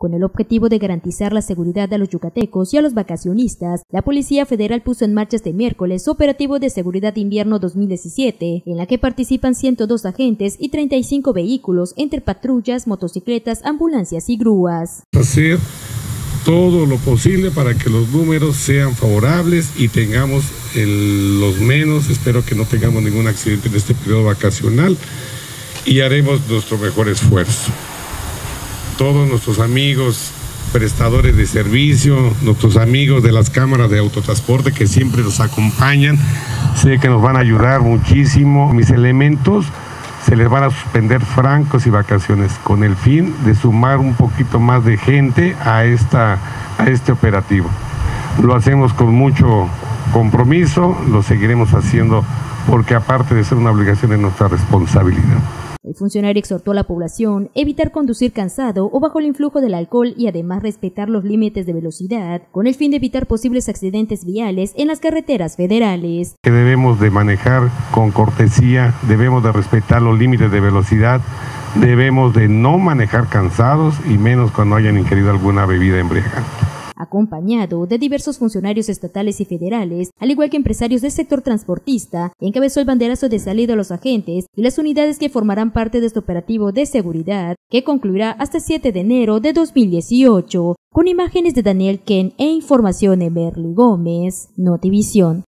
Con el objetivo de garantizar la seguridad a los yucatecos y a los vacacionistas, la Policía Federal puso en marcha este miércoles operativo de seguridad invierno 2017, en la que participan 102 agentes y 35 vehículos entre patrullas, motocicletas, ambulancias y grúas. Hacer todo lo posible para que los números sean favorables y tengamos los menos, espero que no tengamos ningún accidente en este periodo vacacional, y haremos nuestro mejor esfuerzo. Todos nuestros amigos prestadores de servicio, nuestros amigos de las cámaras de autotransporte que siempre nos acompañan, sé que nos van a ayudar muchísimo. Mis elementos se les van a suspender francos y vacaciones con el fin de sumar un poquito más de gente a este operativo. Lo hacemos con mucho compromiso, lo seguiremos haciendo porque aparte de ser una obligación es nuestra responsabilidad. El funcionario exhortó a la población a evitar conducir cansado o bajo el influjo del alcohol y además respetar los límites de velocidad con el fin de evitar posibles accidentes viales en las carreteras federales. Que debemos de manejar con cortesía, debemos de respetar los límites de velocidad, debemos de no manejar cansados y menos cuando hayan ingerido alguna bebida embriagante. Acompañado de diversos funcionarios estatales y federales, al igual que empresarios del sector transportista, encabezó el banderazo de salida a los agentes y las unidades que formarán parte de este operativo de seguridad, que concluirá hasta 7 de enero de 2018, con imágenes de Daniel Ken e información de Merly Gómez, Notivisión.